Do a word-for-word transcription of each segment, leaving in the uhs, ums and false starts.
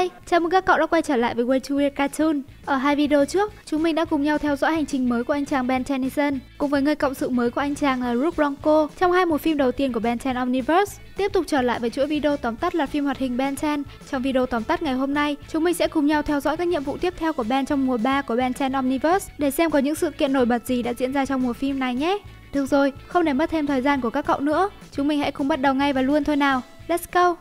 Hi, chào mừng các cậu đã quay trở lại với Way to Weird Cartoon. Ở hai video trước, chúng mình đã cùng nhau theo dõi hành trình mới của anh chàng Ben Tennyson, cùng với người cộng sự mới của anh chàng là Rook Blonko trong hai bộ phim đầu tiên của Ben mười Omniverse. Tiếp tục trở lại với chuỗi video tóm tắt loạt phim hoạt hình Ben mười. Trong video tóm tắt ngày hôm nay, chúng mình sẽ cùng nhau theo dõi các nhiệm vụ tiếp theo của Ben trong mùa ba của Ben mười Omniverse để xem có những sự kiện nổi bật gì đã diễn ra trong mùa phim này nhé. Được rồi, không để mất thêm thời gian của các cậu nữa, chúng mình hãy cùng bắt đầu ngay và luôn thôi nào. Let's go!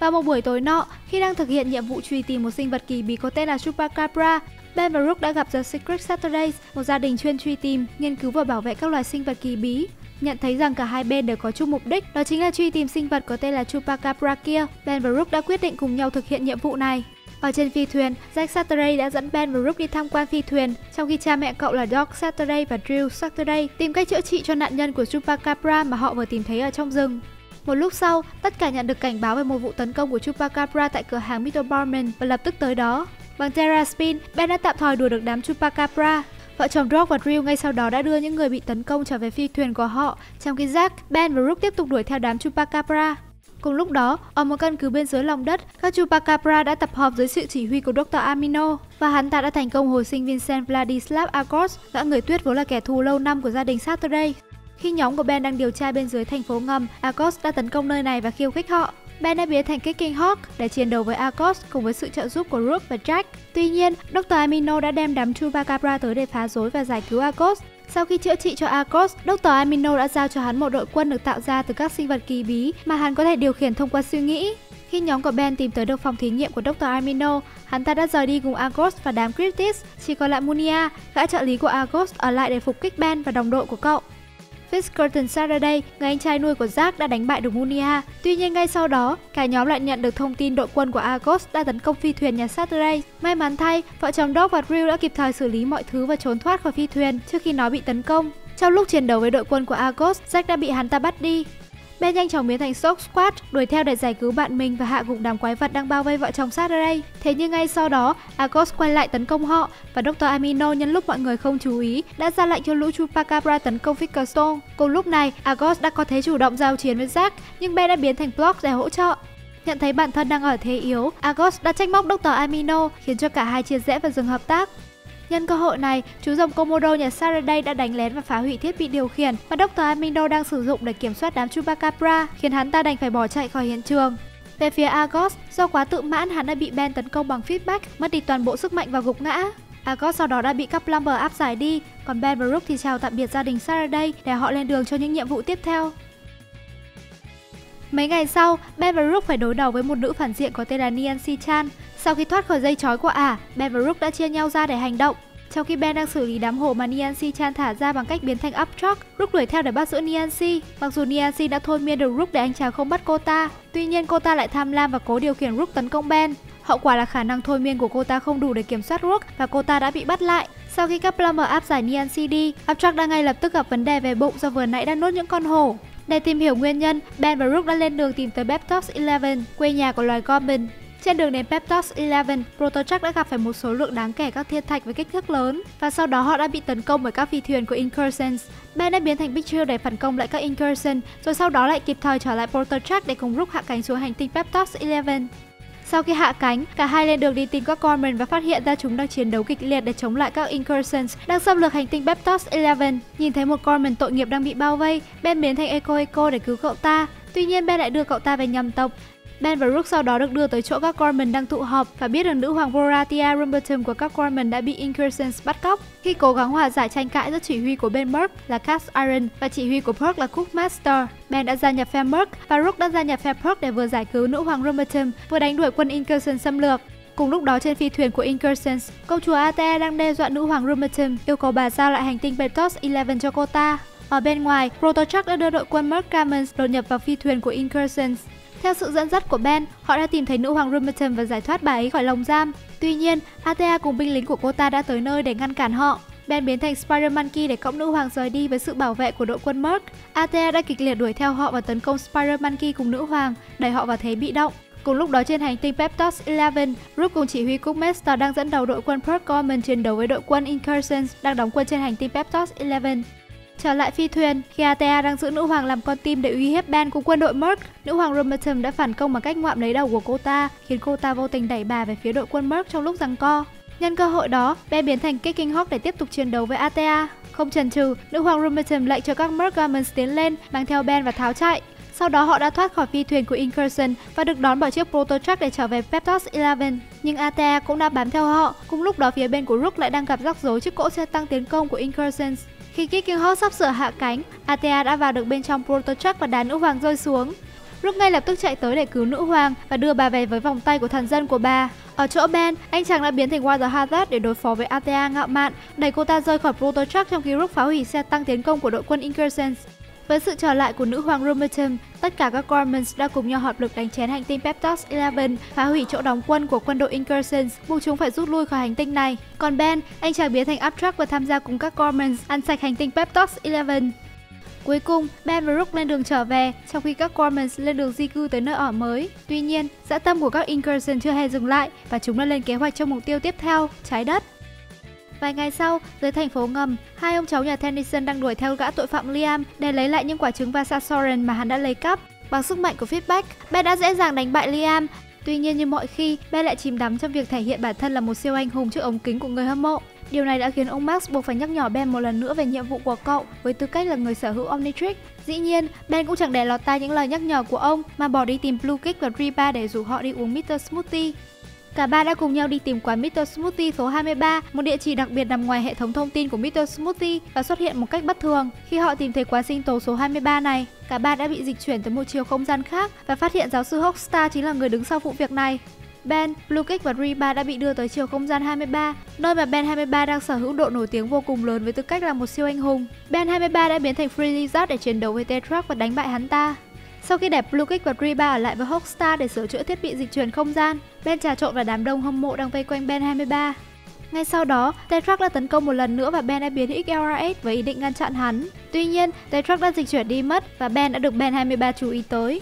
Vào một buổi tối nọ, khi đang thực hiện nhiệm vụ truy tìm một sinh vật kỳ bí có tên là Chupacabra, Ben và Rook đã gặp The Secret Saturdays, một gia đình chuyên truy tìm, nghiên cứu và bảo vệ các loài sinh vật kỳ bí. Nhận thấy rằng cả hai bên đều có chung mục đích, đó chính là truy tìm sinh vật có tên là Chupacabra kia, Ben và Rook đã quyết định cùng nhau thực hiện nhiệm vụ này. Ở trên phi thuyền, Jack Saturday đã dẫn Ben và Rook đi tham quan phi thuyền, trong khi cha mẹ cậu là Doc Saturday và Drew Saturday tìm cách chữa trị cho nạn nhân của Chupacabra mà họ vừa tìm thấy ở trong rừng. Một lúc sau, tất cả nhận được cảnh báo về một vụ tấn công của Chupacabra tại cửa hàng mít tơ Borman và lập tức tới đó. Bằng Terra Spin, Ben đã tạm thời đùa được đám Chupacabra. Vợ chồng Rock và Drew ngay sau đó đã đưa những người bị tấn công trở về phi thuyền của họ, trong khi Jack, Ben và Rook tiếp tục đuổi theo đám Chupacabra. Cùng lúc đó, ở một căn cứ bên dưới lòng đất, các Chupacabra đã tập hợp dưới sự chỉ huy của doctor Animo và hắn ta đã thành công hồi sinh Vincent Vladislav Agos, gã người tuyết vốn là kẻ thù lâu năm của gia đình Saturday. Khi nhóm của Ben đang điều tra bên dưới thành phố ngầm, Agos đã tấn công nơi này và khiêu khích họ. Ben đã biến thành Kicking Hawk để chiến đấu với Agos cùng với sự trợ giúp của Rook và Jack. Tuy nhiên, doctor Animo đã đem đám Chupacabra tới để phá rối và giải cứu Agos. Sau khi chữa trị cho Agos, doctor Animo đã giao cho hắn một đội quân được tạo ra từ các sinh vật kỳ bí mà hắn có thể điều khiển thông qua suy nghĩ. Khi nhóm của Ben tìm tới được phòng thí nghiệm của doctor Animo, hắn ta đã rời đi cùng Agos và đám Cryptids, chỉ còn lại Munya, gã trợ lý của Agos ở lại để phục kích Ben và đồng đội của cậu. Fitzcurtain Saturday, người anh trai nuôi của Jack, đã đánh bại được Munya. Tuy nhiên ngay sau đó, cả nhóm lại nhận được thông tin đội quân của Agos đã tấn công phi thuyền nhà Saturday. May mắn thay, vợ chồng Doc và Drew đã kịp thời xử lý mọi thứ và trốn thoát khỏi phi thuyền trước khi nó bị tấn công. Trong lúc chiến đấu với đội quân của Agos, Jack đã bị hắn ta bắt đi. Ben nhanh chóng biến thành Shock Squad, đuổi theo để giải cứu bạn mình và hạ gục đám quái vật đang bao vây vợ chồng Saturday. Thế nhưng ngay sau đó, Agos quay lại tấn công họ và doctor Animo nhân lúc mọi người không chú ý đã ra lệnh cho lũ Chupacabra tấn công Vinckar Stone. Cùng lúc này, Agos đã có thế chủ động giao chiến với Jack, nhưng Ben đã biến thành Block để hỗ trợ. Nhận thấy bản thân đang ở thế yếu, Agos đã trách móc doctor Animo, khiến cho cả hai chia rẽ và dừng hợp tác. Nhân cơ hội này, chú rồng Komodo nhà Saturday đã đánh lén và phá hủy thiết bị điều khiển mà doctor Animo đang sử dụng để kiểm soát đám Chupacabra, khiến hắn ta đành phải bỏ chạy khỏi hiện trường. Về phía Agos, do quá tự mãn hắn đã bị Ben tấn công bằng feedback, mất đi toàn bộ sức mạnh và gục ngã. Agos sau đó đã bị các Plumber áp giải đi, còn Ben và Rook thì chào tạm biệt gia đình Saturday để họ lên đường cho những nhiệm vụ tiếp theo. Mấy ngày sau, Ben và Rook phải đối đầu với một nữ phản diện có tên là Nyancy Chan. Sau khi thoát khỏi dây trói của ả, Ben và Rook đã chia nhau ra để hành động. Trong khi Ben đang xử lý đám hổ mà Nyancy Chan thả ra bằng cách biến thành up truck, Rook đuổi theo để bắt giữ Nyancy. Mặc dù Nyancy đã thôi miên được Rook để anh chàng không bắt cô ta, tuy nhiên cô ta lại tham lam và cố điều khiển Rook tấn công Ben. Hậu quả là khả năng thôi miên của cô ta không đủ để kiểm soát Rook và cô ta đã bị bắt lại. Sau khi các Plumber áp giải Nyancy đi, up truck đã ngay lập tức gặp vấn đề về bụng do vừa nãy đã nuốt những con hổ. Để tìm hiểu nguyên nhân, Ben và Rook đã lên đường tìm tới Peptox mười, quê nhà của loài Gormans. Trên đường đến Peptox mười, Proto-TRUK đã gặp phải một số lượng đáng kể các thiên thạch với kích thước lớn và sau đó họ đã bị tấn công bởi các phi thuyền của Incursions. Ben đã biến thành Big Chill để phản công lại các Incursions, rồi sau đó lại kịp thời trở lại Proto-TRUK để cùng Rook hạ cánh xuống hành tinh Peptox mười. Sau khi hạ cánh, cả hai lên đường đi tìm các Corman và phát hiện ra chúng đang chiến đấu kịch liệt để chống lại các Incursions đang xâm lược hành tinh Peptox mười. Nhìn thấy một Corman tội nghiệp đang bị bao vây, Ben biến thành Eco Eco để cứu cậu ta. Tuy nhiên Ben lại đưa cậu ta về nhầm tộc. Ben và Rook sau đó được đưa tới chỗ các Gormans đang tụ họp và biết được nữ hoàng Voratia Rumberton của các Gormans đã bị Incursions bắt cóc. Khi cố gắng hòa giải tranh cãi giữa chỉ huy của bên Merc là Cass Iron và chỉ huy của Perk là Cookmaster, Ben đã gia nhập phe Merc và Rook đã gia nhập phe Perk để vừa giải cứu nữ hoàng Rumberton vừa đánh đuổi quân Incursions xâm lược. Cùng lúc đó trên phi thuyền của Incursions, công chúa Attea đang đe dọa nữ hoàng Rumberton, yêu cầu bà giao lại hành tinh Peptox mười cho cô ta. Ở bên ngoài, Proto-TRUK đã đưa đội quân Merc Gamons đột nhập vào phi thuyền của Incursions. Theo sự dẫn dắt của Ben, họ đã tìm thấy nữ hoàng Rumberton và giải thoát bà ấy khỏi lồng giam. Tuy nhiên, Attea cùng binh lính của cô ta đã tới nơi để ngăn cản họ. Ben biến thành Spider Monkey để cõng nữ hoàng rời đi với sự bảo vệ của đội quân Merc. Attea đã kịch liệt đuổi theo họ và tấn công Spider Monkey cùng nữ hoàng, đẩy họ vào thế bị động. Cùng lúc đó trên hành tinh Peptox mười, Rook cùng chỉ huy Cookmaster đang dẫn đầu đội quân Perk Gorman chiến đấu với đội quân Incursions đang đóng quân trên hành tinh Peptox mười. Trở lại phi thuyền, khi Attea đang giữ nữ hoàng làm con tim để uy hiếp Ben cùng quân đội Merc, nữ hoàng Romatum đã phản công bằng cách ngoạm lấy đầu của cô ta, khiến cô ta vô tình đẩy bà về phía đội quân Merc trong lúc giằng co. Nhân cơ hội đó, Ben biến thành Kicking Hawk để tiếp tục chiến đấu với Attea. Không chần chừ, nữ hoàng Romatum lệnh cho các Merc Gormans tiến lên, mang theo Ben và tháo chạy. Sau đó họ đã thoát khỏi phi thuyền của Incursion và được đón bởi chiếc Proto-tru để trở về Peptox mười một. Nhưng Attea cũng đã bám theo họ, cùng lúc đó phía bên của Rook lại đang gặp rắc rối trước cỗ xe tăng tiến công của Incursions. Khi Kicking Hawk sắp sửa hạ cánh, Attea đã vào được bên trong Proto-tru và đá nữ hoàng rơi xuống. Rook ngay lập tức chạy tới để cứu nữ hoàng và đưa bà về với vòng tay của thần dân của bà. Ở chỗ Ben, anh chàng đã biến thành Water Hazard để đối phó với Attea ngạo mạn, đẩy cô ta rơi khỏi Proto-tru trong khi Rook phá hủy xe tăng tiến công của đội quân Incursions. Với sự trở lại của nữ hoàng Romatum, tất cả các Gormans đã cùng nhau hợp lực đánh chén hành tinh Peptox mười một, phá hủy chỗ đóng quân của quân đội Incursions, buộc chúng phải rút lui khỏi hành tinh này. Còn Ben, anh chàng biến thành Abstract và tham gia cùng các Gormans ăn sạch hành tinh Peptox mười một. Cuối cùng, Ben và Rook lên đường trở về, trong khi các Gormans lên đường di cư tới nơi ở mới. Tuy nhiên, dã tâm của các Incursions chưa hề dừng lại và chúng đã lên kế hoạch cho mục tiêu tiếp theo, trái đất. Vài ngày sau, dưới thành phố ngầm, hai ông cháu nhà Tennyson đang đuổi theo gã tội phạm Liam để lấy lại những quả trứng Vasasoren mà hắn đã lấy cắp. Bằng sức mạnh của feedback, Ben đã dễ dàng đánh bại Liam. Tuy nhiên như mọi khi, Ben lại chìm đắm trong việc thể hiện bản thân là một siêu anh hùng trước ống kính của người hâm mộ. Điều này đã khiến ông Max buộc phải nhắc nhở Ben một lần nữa về nhiệm vụ của cậu với tư cách là người sở hữu Omnitrix. Dĩ nhiên, Ben cũng chẳng để lọt tai những lời nhắc nhở của ông mà bỏ đi tìm Bluekick và Griba để rủ họ đi uống mít tơ Smoothie. Cả ba đã cùng nhau đi tìm quán mít tơ Smoothie số hai mươi ba, một địa chỉ đặc biệt nằm ngoài hệ thống thông tin của mít tơ Smoothie và xuất hiện một cách bất thường. Khi họ tìm thấy quán sinh tố số hai mươi ba này, cả ba đã bị dịch chuyển tới một chiều không gian khác và phát hiện giáo sư Hawkstar chính là người đứng sau vụ việc này. Ben, Bluekick và Reba đã bị đưa tới chiều không gian hai mươi ba, nơi mà Ben hai mươi ba đang sở hữu độ nổi tiếng vô cùng lớn với tư cách là một siêu anh hùng. Ben hai mươi ba đã biến thành Free Lizard để chiến đấu với T-Truck và đánh bại hắn ta. Sau khi đẹp Bluekick và Griba ở lại với Hawkstar để sửa chữa thiết bị dịch chuyển không gian, Ben trà trộn vào đám đông hâm mộ đang vây quanh Ben hai mươi ba. Ngay sau đó, T-Truck đã tấn công một lần nữa và Ben đã biến X L R eight với ý định ngăn chặn hắn. Tuy nhiên, T-Truck đã dịch chuyển đi mất và Ben đã được Ben hai mươi ba chú ý tới.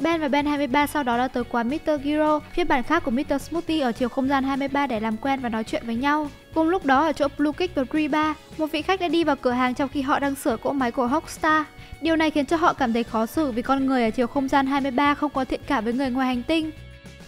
Ben và Ben hai mươi ba sau đó đã tới quán mít tơ Giro, phiên bản khác của mít tơ Smoothie ở chiều không gian hai mươi ba để làm quen và nói chuyện với nhau. Cùng lúc đó ở chỗ Bluekick và Griba, một vị khách đã đi vào cửa hàng trong khi họ đang sửa cỗ máy của Hawkstar. Điều này khiến cho họ cảm thấy khó xử vì con người ở chiều không gian hai mươi ba không có thiện cảm với người ngoài hành tinh.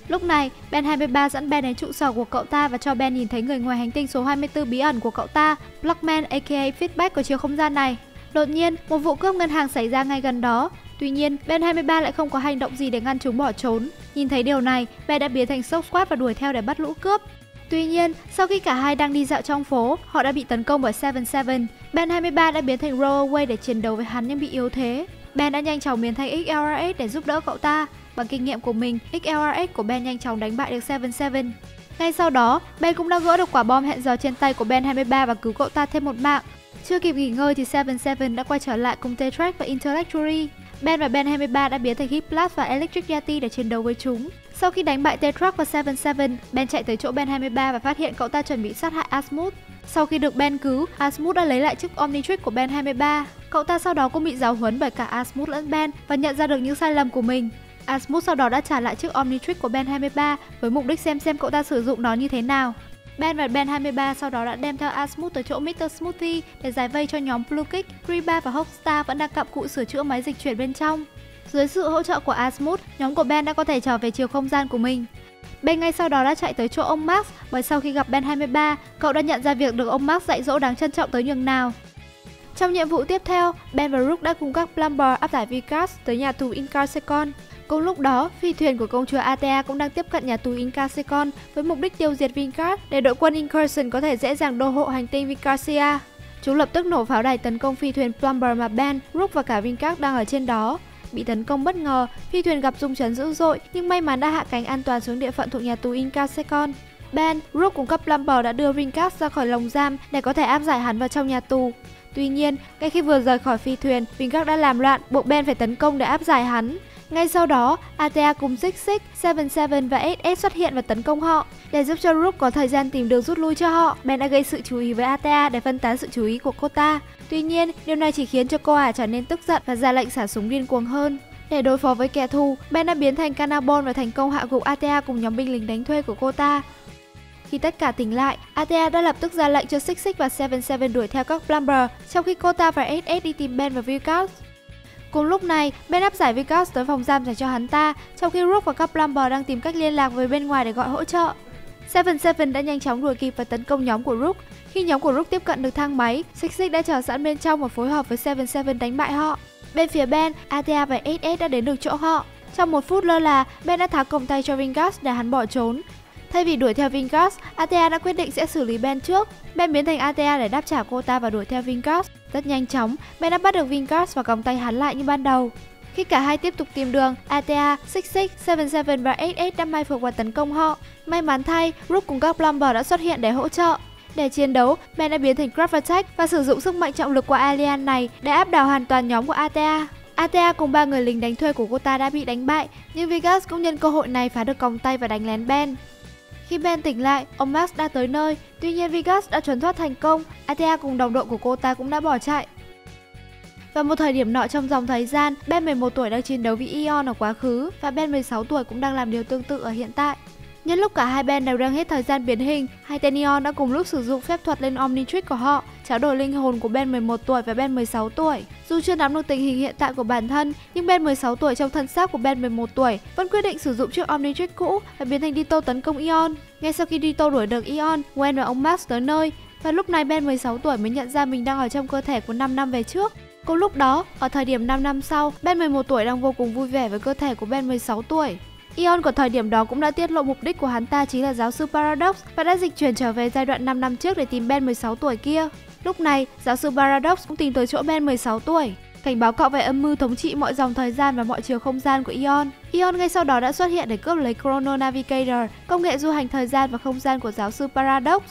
Lúc này, Ben hai mươi ba dẫn Ben đến trụ sở của cậu ta và cho Ben nhìn thấy người ngoài hành tinh số hai mươi tư bí ẩn của cậu ta, Blockman aka Feedback của chiều không gian này. Đột nhiên, một vụ cướp ngân hàng xảy ra ngay gần đó. Tuy nhiên, Ben hai mươi ba lại không có hành động gì để ngăn chúng bỏ trốn. Nhìn thấy điều này, Ben đã biến thành Shock Squad và đuổi theo để bắt lũ cướp. Tuy nhiên, sau khi cả hai đang đi dạo trong phố, họ đã bị tấn công bởi Seven Seven. Ben hai mươi ba đã biến thành Rowaway để chiến đấu với hắn nhưng bị yếu thế. Ben đã nhanh chóng biến thành X L R eight để giúp đỡ cậu ta. Bằng kinh nghiệm của mình, X L R eight của Ben nhanh chóng đánh bại được Seven Seven. Ngay sau đó, Ben cũng đã gỡ được quả bom hẹn giờ trên tay của Ben hai mươi ba và cứu cậu ta thêm một mạng. Chưa kịp nghỉ ngơi thì Seven Seven đã quay trở lại cùng T-Track và Intellectuary. Ben và Ben hai mươi ba đã biến thành Hiplas và Electric Yeti để chiến đấu với chúng. Sau khi đánh bại T-Truck và Seven Seven, Ben chạy tới chỗ Ben hai mươi ba và phát hiện cậu ta chuẩn bị sát hại Azmuth. Sau khi được Ben cứu, Azmuth đã lấy lại chiếc Omnitrix của Ben hai mươi ba. Cậu ta sau đó cũng bị giáo huấn bởi cả Azmuth lẫn Ben và nhận ra được những sai lầm của mình. Azmuth sau đó đã trả lại chiếc Omnitrix của Ben hai mươi ba với mục đích xem xem cậu ta sử dụng nó như thế nào. Ben và Ben hai mươi ba sau đó đã đem theo Azmuth tới chỗ mít tơ Smoothie để giải vây cho nhóm Bluekick. Griba và Hawkstar vẫn đang cặm cụi sửa chữa máy dịch chuyển bên trong. Dưới sự hỗ trợ của Azmuth, nhóm của Ben đã có thể trở về chiều không gian của mình. Ben ngay sau đó đã chạy tới chỗ ông Max, bởi sau khi gặp Ben hai mươi ba, cậu đã nhận ra việc được ông Max dạy dỗ đáng trân trọng tới nhường nào. Trong nhiệm vụ tiếp theo, Ben và Rook đã cùng các Plumber áp giải Vinckar tới nhà tù Incarceron. Cùng lúc đó, phi thuyền của công chúa Attea cũng đang tiếp cận nhà tù Incarceron với mục đích tiêu diệt Vinckar để đội quân Incursion có thể dễ dàng đô hộ hành tinh Vincarcia. Chúng lập tức nổ pháo đài tấn công phi thuyền Plumber mà Ben, Rook và cả Vinckar đang ở trên đó. Bị tấn công bất ngờ, phi thuyền gặp rung chấn dữ dội nhưng may mắn đã hạ cánh an toàn xuống địa phận thuộc nhà tù Incarceron. Ben, Rook cùng các Plumber đã đưa Vinckar ra khỏi lồng giam để có thể áp giải hắn vào trong nhà tù. Tuy nhiên, ngay khi vừa rời khỏi phi thuyền, Vinckar đã làm loạn, buộc Ben phải tấn công để áp giải hắn. Ngay sau đó, Attea cùng SixSix, Seven Seven và ét ét xuất hiện và tấn công họ. Để giúp cho Rook có thời gian tìm đường rút lui cho họ, Ben đã gây sự chú ý với Attea để phân tán sự chú ý của cô ta. Tuy nhiên, điều này chỉ khiến cho cô ả trở nên tức giận và ra lệnh xả súng điên cuồng hơn. Để đối phó với kẻ thù, Ben đã biến thành Cannabon và thành công hạ gục Attea cùng nhóm binh lính đánh thuê của cô ta. Khi tất cả tỉnh lại, Attea đã lập tức ra lệnh cho SixSix và Seven Seven đuổi theo các Plumber, trong khi cô ta và ét ét đi tìm Ben và Vinckar. Cùng lúc này, Ben áp giải Vinckar tới phòng giam dành cho hắn ta, trong khi Rook và các Plumber đang tìm cách liên lạc với bên ngoài để gọi hỗ trợ. Seven Seven đã nhanh chóng đuổi kịp và tấn công nhóm của Rook. Khi nhóm của Rook tiếp cận được thang máy, SixSix đã chờ sẵn bên trong và phối hợp với Seven Seven đánh bại họ. Bên phía Ben, Attea và ét ét đã đến được chỗ họ. Trong một phút lơ là, Ben đã tháo còng tay cho Vinckar để hắn bỏ trốn. Thay vì đuổi theo Vinckar, Attea đã quyết định sẽ xử lý Ben trước. Ben biến thành Attea để đáp trả cô ta và đuổi theo Vinckar. Rất nhanh chóng, Ben đã bắt được Vinckar và còng tay hắn lại như ban đầu. Khi cả hai tiếp tục tìm đường, Attea, SixSix, Seven Seven và ét ét đã mai phục và tấn công họ. May mắn thay, Rook cùng các Plumber đã xuất hiện để hỗ trợ. Để chiến đấu, Ben đã biến thành Craft Attack và sử dụng sức mạnh trọng lực của Alien này để áp đảo hoàn toàn nhóm của Attea. Attea cùng ba người lính đánh thuê của cô ta đã bị đánh bại, nhưng Vinckar cũng nhân cơ hội này phá được còng tay và đánh lén Ben. Khi Ben tỉnh lại, ông Max đã tới nơi, tuy nhiên Vinckar đã trốn thoát thành công, Attea cùng đồng đội của cô ta cũng đã bỏ chạy. Vào một thời điểm nọ trong dòng thời gian, Ben mười một tuổi đang chiến đấu với Eon ở quá khứ và Ben mười sáu tuổi cũng đang làm điều tương tự ở hiện tại. Nhân lúc cả hai Ben đều đang hết thời gian biến hình, hai tên Eon đã cùng lúc sử dụng phép thuật lên Omnitrick của họ, trao đổi linh hồn của Ben mười một tuổi và Ben mười sáu tuổi. Dù chưa nắm được tình hình hiện tại của bản thân, nhưng Ben mười sáu tuổi trong thân xác của Ben mười một tuổi vẫn quyết định sử dụng chiếc Omnitrick cũ và biến thành Ditto tấn công Eon. Ngay sau khi Ditto đuổi được Eon, Gwen và ông Max tới nơi, và lúc này Ben mười sáu tuổi mới nhận ra mình đang ở trong cơ thể của năm năm về trước. Cùng lúc đó, ở thời điểm năm năm sau, Ben mười một tuổi đang vô cùng vui vẻ với cơ thể của Ben mười sáu tuổi. Eon của thời điểm đó cũng đã tiết lộ mục đích của hắn ta chính là giáo sư Paradox và đã dịch chuyển trở về giai đoạn năm năm trước để tìm Ben mười sáu tuổi kia. Lúc này, giáo sư Paradox cũng tìm tới chỗ Ben mười sáu tuổi, cảnh báo cậu về âm mưu thống trị mọi dòng thời gian và mọi chiều không gian của Eon. Eon ngay sau đó đã xuất hiện để cướp lấy Chrono Navigator, công nghệ du hành thời gian và không gian của giáo sư Paradox.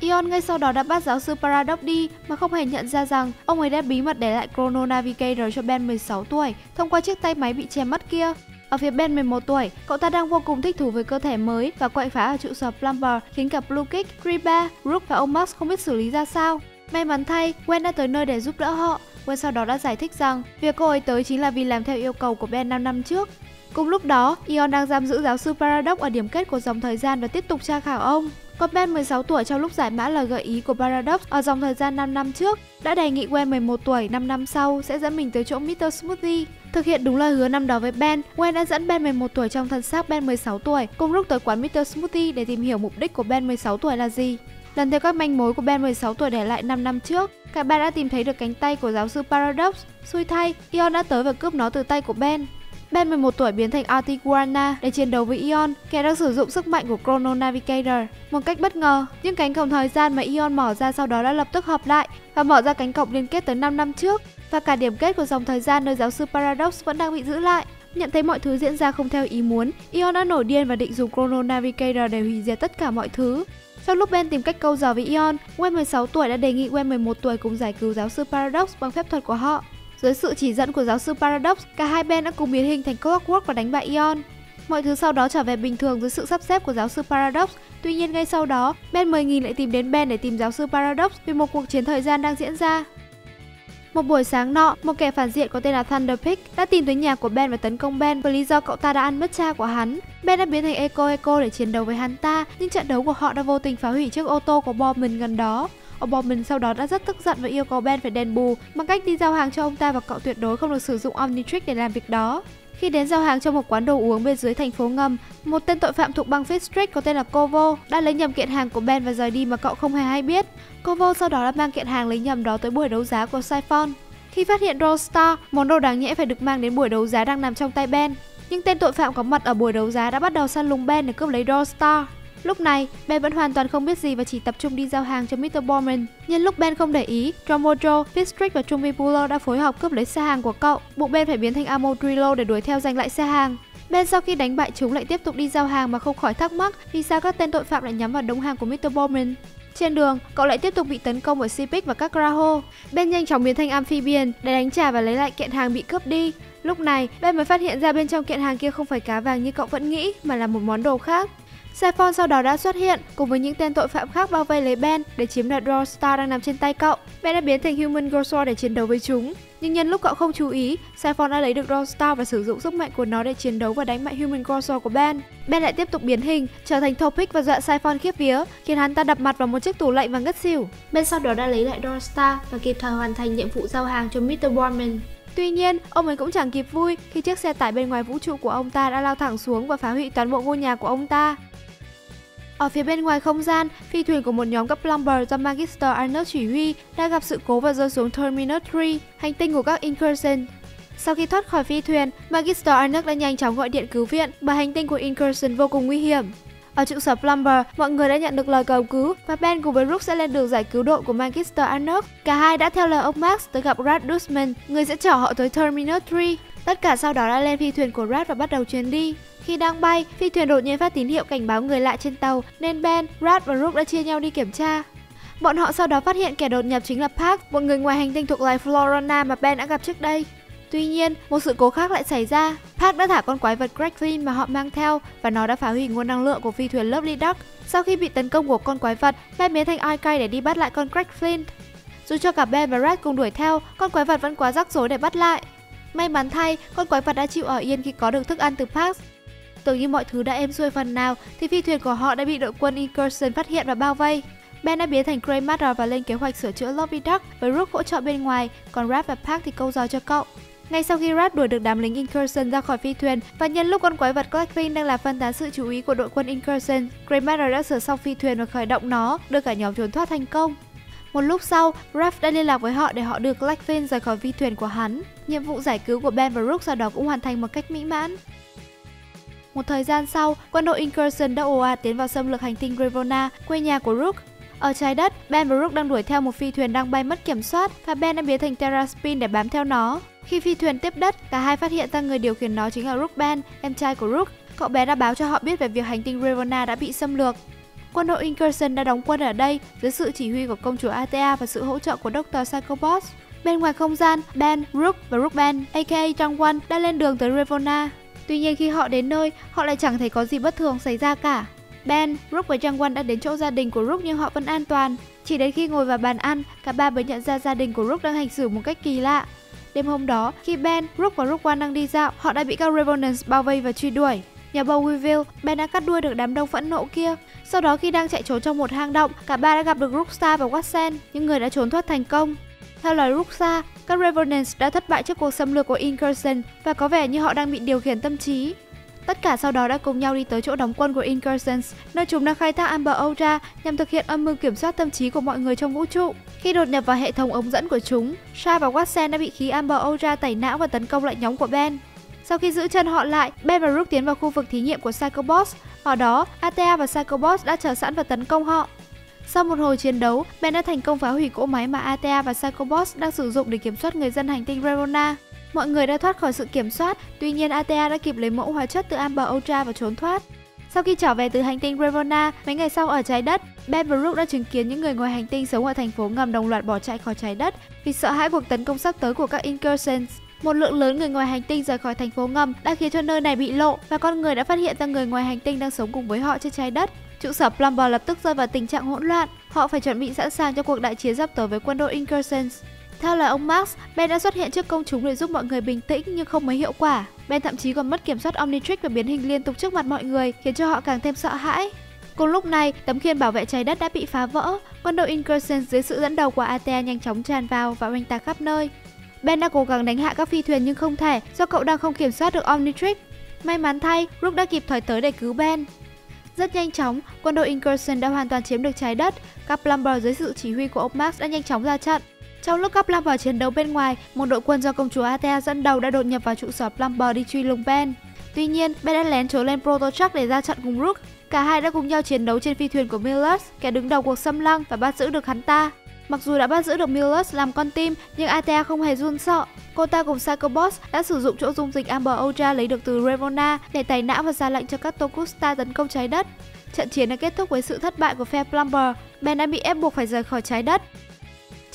Eon ngay sau đó đã bắt giáo sư Paradox đi mà không hề nhận ra rằng ông ấy đã bí mật để lại Chrono Navigator cho Ben mười sáu tuổi thông qua chiếc tay máy bị che mất kia. Ở phía Ben mười một tuổi, cậu ta đang vô cùng thích thú với cơ thể mới và quậy phá ở trụ sở Plumber khiến cả Bluekick, Griba, Rook và ông Max không biết xử lý ra sao. May mắn thay, Gwen đã tới nơi để giúp đỡ họ. Gwen sau đó đã giải thích rằng việc cô ấy tới chính là vì làm theo yêu cầu của Ben năm năm trước. Cùng lúc đó, Eon đang giam giữ giáo sư Paradox ở điểm kết của dòng thời gian và tiếp tục tra khảo ông. Còn Ben mười sáu tuổi trong lúc giải mã lời gợi ý của Paradox ở dòng thời gian năm năm trước đã đề nghị Gwen mười một tuổi năm năm sau sẽ dẫn mình tới chỗ mít tơ Smoothie. Thực hiện đúng lời hứa năm đó với Ben, Gwen đã dẫn Ben mười một tuổi trong thân xác Ben mười sáu tuổi cùng lúc tới quán mít tơ Smoothie để tìm hiểu mục đích của Ben mười sáu tuổi là gì. Lần theo các manh mối của Ben mười sáu tuổi để lại năm năm trước, cả ba đã tìm thấy được cánh tay của giáo sư Paradox. Xui thay, Eon đã tới và cướp nó từ tay của Ben. Ben mười một tuổi biến thành Artiguana để chiến đấu với Eon, kẻ đang sử dụng sức mạnh của Chrono Navigator. Một cách bất ngờ, những cánh cổng thời gian mà Eon mở ra sau đó đã lập tức hợp lại và mở ra cánh cổng liên kết tới năm năm trước, và cả điểm kết của dòng thời gian nơi giáo sư Paradox vẫn đang bị giữ lại. Nhận thấy mọi thứ diễn ra không theo ý muốn, Eon đã nổi điên và định dùng Chrono Navigator để hủy diệt tất cả mọi thứ. Trong lúc Ben tìm cách câu giò với Eon, Gwen mười sáu tuổi đã đề nghị Gwen mười một tuổi cùng giải cứu giáo sư Paradox bằng phép thuật của họ. Dưới sự chỉ dẫn của giáo sư Paradox, cả hai Ben đã cùng biến hình thành Clockwork và đánh bại Eon. Mọi thứ sau đó trở về bình thường dưới sự sắp xếp của giáo sư Paradox. Tuy nhiên ngay sau đó, Ben mười nghìn lại tìm đến Ben để tìm giáo sư Paradox vì một cuộc chiến thời gian đang diễn ra. Một buổi sáng nọ, một kẻ phản diện có tên là Thunderpick đã tìm tới nhà của Ben và tấn công Ben với lý do cậu ta đã ăn mất cha của hắn. Ben đã biến thành Eco Eco để chiến đấu với hắn ta, nhưng trận đấu của họ đã vô tình phá hủy chiếc ô tô của Borman gần đó. Ông Gormans sau đó đã rất tức giận và yêu cầu Ben phải đền bù bằng cách đi giao hàng cho ông ta và cậu tuyệt đối không được sử dụng Omnitrick để làm việc đó. Khi đến giao hàng cho một quán đồ uống bên dưới thành phố ngầm, một tên tội phạm thuộc bang Fitstrick có tên là Kovo đã lấy nhầm kiện hàng của Ben và rời đi mà cậu không hề hay biết. Kovo sau đó đã mang kiện hàng lấy nhầm đó tới buổi đấu giá của Siphon. Khi phát hiện Rollstar, món đồ đáng nhẽ phải được mang đến buổi đấu giá đang nằm trong tay Ben. Nhưng tên tội phạm có mặt ở buổi đấu giá đã bắt đầu săn lùng Ben để cướp lấy Rollstar. Lúc này, Ben vẫn hoàn toàn không biết gì và chỉ tập trung đi giao hàng cho mít tơ Borman. Nhân lúc Ben không để ý, Dromojo, Fitstrick và Trumi Pulo đã phối hợp cướp lấy xe hàng của cậu, buộc Ben phải biến thành Amodrillo để đuổi theo giành lại xe hàng. Ben sau khi đánh bại chúng lại tiếp tục đi giao hàng mà không khỏi thắc mắc vì sao các tên tội phạm lại nhắm vào đống hàng của mít tơ Borman. Trên đường, cậu lại tiếp tục bị tấn công bởi Cipic và các Graho. Ben nhanh chóng biến thành Amphibian để đánh trả và lấy lại kiện hàng bị cướp đi. Lúc này, Ben mới phát hiện ra bên trong kiện hàng kia không phải cá vàng như cậu vẫn nghĩ mà là một món đồ khác. Siphon sau đó đã xuất hiện cùng với những tên tội phạm khác bao vây lấy Ben để chiếm đoạt Raw Star đang nằm trên tay cậu. Ben đã biến thành Human Gorsaw để chiến đấu với chúng. Nhưng nhân lúc cậu không chú ý, Siphon đã lấy được Raw Star và sử dụng sức mạnh của nó để chiến đấu và đánh bại Human Gorsaw của Ben. Ben lại tiếp tục biến hình, trở thành Topic và dọa Siphon khiếp vía, khiến hắn ta đập mặt vào một chiếc tủ lạnh và ngất xỉu. Ben sau đó đã lấy lại Raw Star và kịp thời hoàn thành nhiệm vụ giao hàng cho mít tơ Borman. Tuy nhiên, ông ấy cũng chẳng kịp vui khi chiếc xe tải bên ngoài vũ trụ của ông ta đã lao thẳng xuống và phá hủy toàn bộ ngôi nhà của ông ta. Ở phía bên ngoài không gian, phi thuyền của một nhóm các Plumber do Magister Arnold chỉ huy đã gặp sự cố và rơi xuống Terminal ba, hành tinh của các Incursions. Sau khi thoát khỏi phi thuyền, Magister Arnold đã nhanh chóng gọi điện cứu viện bởi hành tinh của Incursion vô cùng nguy hiểm. Ở trụ sở Plumber, mọi người đã nhận được lời cầu cứu và Ben cùng với Rook sẽ lên đường giải cứu đội của Magister Arnold. Cả hai đã theo lời ông Max tới gặp Rad Dusman, người sẽ chở họ tới Terminal ba. Tất cả sau đó đã lên phi thuyền của Rad và bắt đầu chuyến đi. Khi đang bay, phi thuyền đột nhiên phát tín hiệu cảnh báo người lạ trên tàu nên Ben, Rad và Rook đã chia nhau đi kiểm tra. Bọn họ sau đó phát hiện kẻ đột nhập chính là Park, một người ngoài hành tinh thuộc loài Florona mà Ben đã gặp trước đây. Tuy nhiên, một sự cố khác lại xảy ra. Park đã thả con quái vật Cracklin mà họ mang theo và nó đã phá hủy nguồn năng lượng của phi thuyền Lovely Duck. Sau khi bị tấn công của con quái vật, Ben biến thành Ikai để đi bắt lại con Cracklin. Dù cho cả Ben và Rad cùng đuổi theo, con quái vật vẫn quá rắc rối để bắt lại. May mắn thay, con quái vật đã chịu ở yên khi có được thức ăn từ Park. Tưởng như mọi thứ đã êm xuôi phần nào thì phi thuyền của họ đã bị đội quân Incursion phát hiện và bao vây. Ben đã biến thành Grey Matter và lên kế hoạch sửa chữa Lovely Duck với Rook hỗ trợ bên ngoài, còn Rad và Park thì câu giò cho cậu. Ngay sau khi Rad đuổi được đám lính Incursion ra khỏi phi thuyền và nhân lúc con quái vật Blacklin đang là phân tán sự chú ý của đội quân Incursion, Grey Matter đã sửa xong phi thuyền và khởi động nó, đưa cả nhóm trốn thoát thành công. Một lúc sau, Ralph đã liên lạc với họ để họ đưa Blacklin rời khỏi phi thuyền của hắn. Nhiệm vụ giải cứu của Ben và Rook sau đó cũng hoàn thành một cách mỹ mãn. Một thời gian sau, quân đội Incursion đã ồ ạt tiến vào xâm lược hành tinh Gravona, quê nhà của Rook. Ở trái đất, Ben và Rook đang đuổi theo một phi thuyền đang bay mất kiểm soát và Ben đã biến thành Terraspin để bám theo nó. Khi phi thuyền tiếp đất, cả hai phát hiện ra người điều khiển nó chính là Rook Ben, em trai của Rook. Cậu bé đã báo cho họ biết về việc hành tinh Gravona đã bị xâm lược. Quân đội Incursion đã đóng quân ở đây dưới sự chỉ huy của công chúa Attea và sự hỗ trợ của doctor Psychobot. Bên ngoài không gian, Ben, Rook và Rook Ben, a ka a Changwon đã lên đường tới Gravona. Tuy nhiên khi họ đến nơi, họ lại chẳng thấy có gì bất thường xảy ra cả. Ben, Rook và Changwon đã đến chỗ gia đình của Rook nhưng họ vẫn an toàn. Chỉ đến khi ngồi vào bàn ăn, cả ba mới nhận ra gia đình của Rook đang hành xử một cách kỳ lạ. Đêm hôm đó, khi Ben, Rook và Rookwan đang đi dạo, họ đã bị các Revenants bao vây và truy đuổi. Nhờ Bowville, Ben đã cắt đuôi được đám đông phẫn nộ kia. Sau đó khi đang chạy trốn trong một hang động, cả ba đã gặp được Rookstar và Watson, những người đã trốn thoát thành công. Theo lời Rookstar, các Revenants đã thất bại trước cuộc xâm lược của Incursion và có vẻ như họ đang bị điều khiển tâm trí. Tất cả sau đó đã cùng nhau đi tới chỗ đóng quân của Incursions, nơi chúng đang khai thác Amber Ultra nhằm thực hiện âm mưu kiểm soát tâm trí của mọi người trong vũ trụ. Khi đột nhập vào hệ thống ống dẫn của chúng, Sha và Watson đã bị khí Amber Ultra tẩy não và tấn công lại nhóm của Ben. Sau khi giữ chân họ lại, Ben và Rook tiến vào khu vực thí nghiệm của Psychobots. Ở đó, Attea và Psychobots đã chờ sẵn và tấn công họ. Sau một hồi chiến đấu, Ben đã thành công phá hủy cỗ máy mà Attea và Psychobots đang sử dụng để kiểm soát người dân hành tinh Verona. Mọi người đã thoát khỏi sự kiểm soát, tuy nhiên Attea đã kịp lấy mẫu hóa chất từ Amber Ultra và trốn thoát. Sau khi trở về từ hành tinh Gravona, mấy ngày sau ở trái đất, Ben và Rook đã chứng kiến những người ngoài hành tinh sống ở thành phố ngầm đồng loạt bỏ chạy khỏi trái đất vì sợ hãi cuộc tấn công sắp tới của các Incursions. Một lượng lớn người ngoài hành tinh rời khỏi thành phố ngầm đã khiến cho nơi này bị lộ và con người đã phát hiện ra người ngoài hành tinh đang sống cùng với họ trên trái đất. Trụ sở Plumber lập tức rơi vào tình trạng hỗn loạn, họ phải chuẩn bị sẵn sàng cho cuộc đại chiến sắp tới với quân đội Incursions. Theo lời ông Max, Ben đã xuất hiện trước công chúng để giúp mọi người bình tĩnh nhưng không mấy hiệu quả. Ben thậm chí còn mất kiểm soát Omnitrix và biến hình liên tục trước mặt mọi người, khiến cho họ càng thêm sợ hãi. Cùng lúc này, tấm khiên bảo vệ trái đất đã bị phá vỡ. Quân đội Incursions dưới sự dẫn đầu của Attea nhanh chóng tràn vào và oanh tạc khắp nơi. Ben đã cố gắng đánh hạ các phi thuyền nhưng không thể do cậu đang không kiểm soát được Omnitrix. May mắn thay, Rook đã kịp thời tới để cứu Ben. Rất nhanh chóng, quân đội Incursion đã hoàn toàn chiếm được trái đất. Các Plumber dưới sự chỉ huy của ông Max đã nhanh chóng ra trận. Trong lúc các Plumber chiến đấu bên ngoài, một đội quân do công chúa Attea dẫn đầu đã đột nhập vào trụ sở Plumber đi truy lùng Ben. Tuy nhiên, Ben đã lén trốn lên Proto-TRUK để ra trận cùng Rook. Cả hai đã cùng nhau chiến đấu trên phi thuyền của Millers, kẻ đứng đầu cuộc xâm lăng, và bắt giữ được hắn ta. Mặc dù đã bắt giữ được Millers làm con tim, nhưng Attea không hề run sợ. Cô ta cùng Psychobots đã sử dụng chỗ dung dịch Amber Ultra lấy được từ Revona để tẩy não và ra lệnh cho các Tokusta tấn công trái đất. Trận chiến đã kết thúc với sự thất bại của phe Plumber. Ben đã bị ép buộc phải rời khỏi trái đất.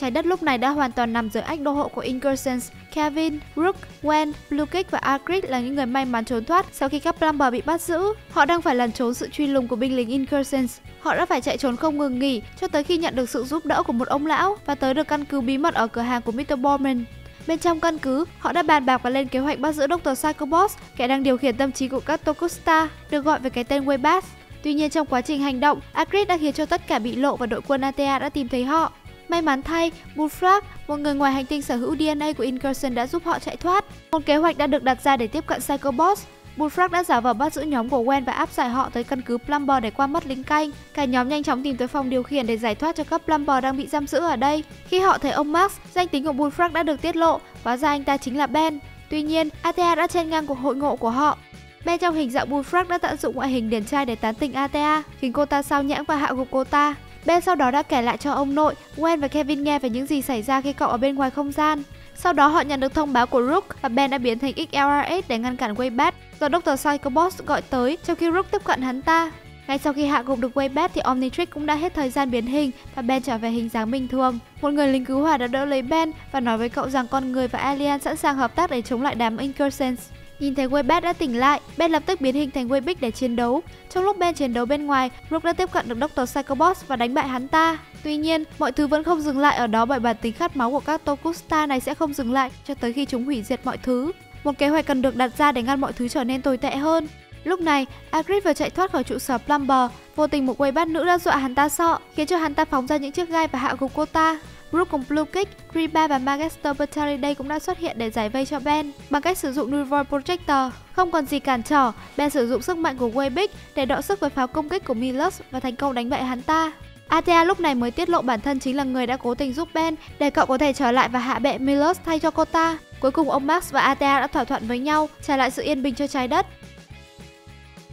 Trái đất lúc này đã hoàn toàn nằm dưới ách đô hộ của Incursions. Kevin, Rook, Gwen, Bluekick và Agric là những người may mắn trốn thoát sau khi các Plumber bị bắt giữ. Họ đang phải lẩn trốn sự truy lùng của binh lính Incursions. Họ đã phải chạy trốn không ngừng nghỉ cho tới khi nhận được sự giúp đỡ của một ông lão và tới được căn cứ bí mật ở cửa hàng của mít tơ Borman. Bên trong căn cứ, họ đã bàn bạc và lên kế hoạch bắt giữ đốc tờ Psychoboss, kẻ đang điều khiển tâm trí của các Tokusta, được gọi với cái tên Waybass. Tuy nhiên trong quá trình hành động, Agric đã khiến cho tất cả bị lộ và đội quân Attea đã tìm thấy họ. May mắn thay, Bullfrog, một người ngoài hành tinh sở hữu đê en a của Incursion đã giúp họ chạy thoát. Một kế hoạch đã được đặt ra để tiếp cận Psychoboss. Bullfrog đã giả vờ bắt giữ nhóm của Gwen và áp giải họ tới căn cứ Plumber để qua mắt lính canh. Cả nhóm nhanh chóng tìm tới phòng điều khiển để giải thoát cho các Plumber đang bị giam giữ ở đây. Khi họ thấy ông Max, danh tính của Bullfrog đã được tiết lộ, hóa ra anh ta chính là Ben. Tuy nhiên, Attea đã chen ngang cuộc hội ngộ của họ. Ben trong hình dạng Bullfrog đã tận dụng ngoại hình điển trai để tán tỉnh Attea, khiến cô ta sao nhãng và hạ gục cô ta. Ben sau đó đã kể lại cho ông nội, Gwen và Kevin nghe về những gì xảy ra khi cậu ở bên ngoài không gian. Sau đó họ nhận được thông báo của Rook và Ben đã biến thành ích lờ rờ tám để ngăn cản Wayback do đốc tờ Psychoboss gọi tới trong khi Rook tiếp cận hắn ta. Ngay sau khi hạ gục được Wayback thì Omnitrix cũng đã hết thời gian biến hình và Ben trở về hình dáng bình thường. Một người lính cứu hỏa đã đỡ lấy Ben và nói với cậu rằng con người và alien sẵn sàng hợp tác để chống lại đám Incursions. Nhìn thấy Wayback đã tỉnh lại, Ben lập tức biến hình thành Wayback để chiến đấu. Trong lúc Ben chiến đấu bên ngoài, Rook đã tiếp cận được đốc tờ Psychoboss và đánh bại hắn ta. Tuy nhiên, mọi thứ vẫn không dừng lại ở đó bởi bản tính khát máu của các Tokusta này sẽ không dừng lại cho tới khi chúng hủy diệt mọi thứ. Một kế hoạch cần được đặt ra để ngăn mọi thứ trở nên tồi tệ hơn. Lúc này, Agric vừa chạy thoát khỏi trụ sở Plumber, vô tình một Wayback nữ đã dọa hắn ta sợ, khiến cho hắn ta phóng ra những chiếc gai và hạ gục cô ta. Rook cùng Bluekick, Griba và Magister Bertariday cũng đã xuất hiện để giải vây cho Ben bằng cách sử dụng Nuvoid Projector. Không còn gì cản trở, Ben sử dụng sức mạnh của Wayback để đọ sức với pháo công kích của Milus và thành công đánh bại hắn ta. Attea lúc này mới tiết lộ bản thân chính là người đã cố tình giúp Ben để cậu có thể trở lại và hạ bệ Milus thay cho cô ta. Cuối cùng ông Max và Attea đã thỏa thuận với nhau trả lại sự yên bình cho trái đất.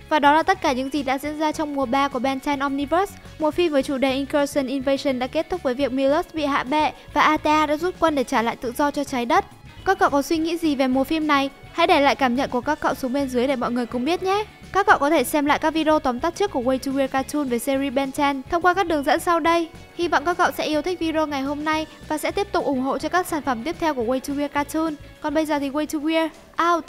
Và đó là tất cả những gì đã diễn ra trong mùa ba của Ben ten Omniverse. Một phim với chủ đề Incursion Invasion đã kết thúc với việc Milus bị hạ bệ và Attea đã rút quân để trả lại tự do cho trái đất. Các cậu có suy nghĩ gì về mùa phim này? Hãy để lại cảm nhận của các cậu xuống bên dưới để mọi người cùng biết nhé! Các cậu có thể xem lại các video tóm tắt trước của Way to Weird Cartoon về series Ben ten thông qua các đường dẫn sau đây. Hy vọng các cậu sẽ yêu thích video ngày hôm nay và sẽ tiếp tục ủng hộ cho các sản phẩm tiếp theo của Way to Weird Cartoon. Còn bây giờ thì Way to Weird out!